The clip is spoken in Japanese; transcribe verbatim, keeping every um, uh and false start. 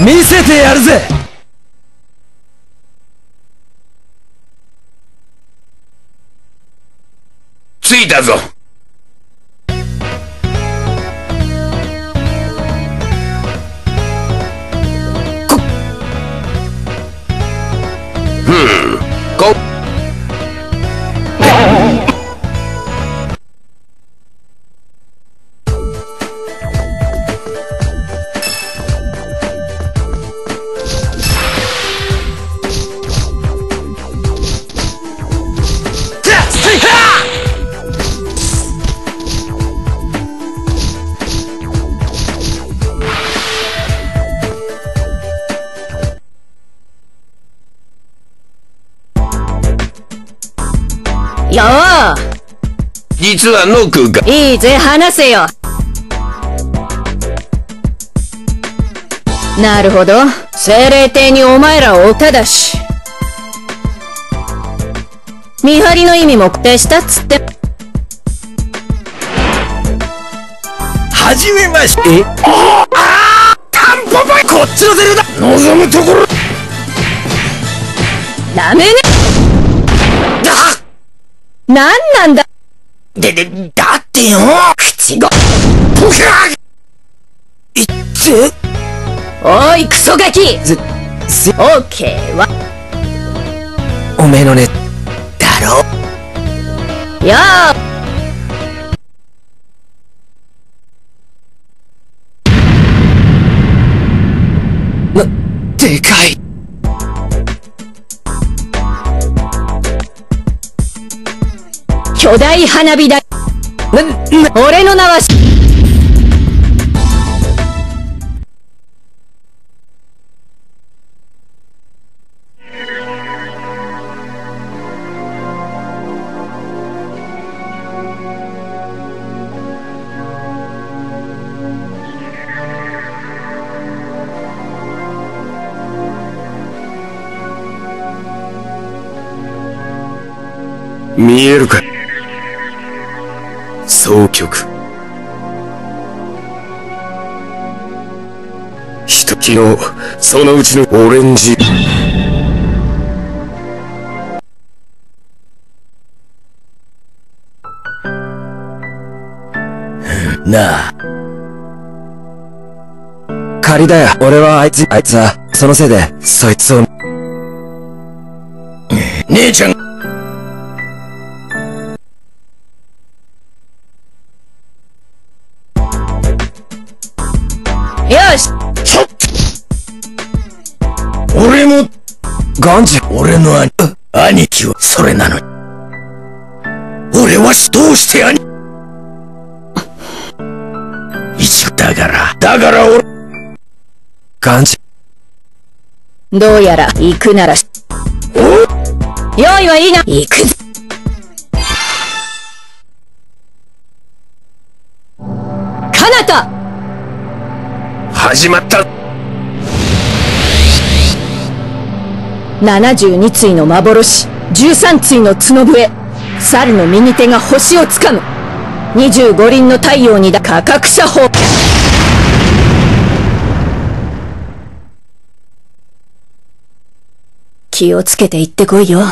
見せてやるぜ。着いたぞ。よー、実はノクがいいぜ、話せよ。なるほど、精霊帝にお前らをおただし、見張りの意味も固定したっつって。はじめまして。ああ、タンポポ、こっちのセルだ。望むところダメね。なんなんだ。で、で、だってよ、口が、ポカーいって。おい、クソガキ。ず、ず、オーケーは、おめえのね、だろ。よー。な、でかい。巨大花火だ。俺の名は見えるか。総局人、昨日そのうちのオレンジなあ、仮だよ。俺はあいつあいつはそのせいでそいつを姉ちゃんガンジ、俺の兄、兄貴はそれなのに。俺はどうして兄、一応だから、だから俺、ガンジ。どうやら、行くなら、お用意はいいな、行くぞ。かなた始まった。ななじゅうに対の幻、じゅうさん対の角笛、猿の右手が星をつかむ、にじゅうご輪の太陽にだ、価格射法。気をつけて行ってこいよ。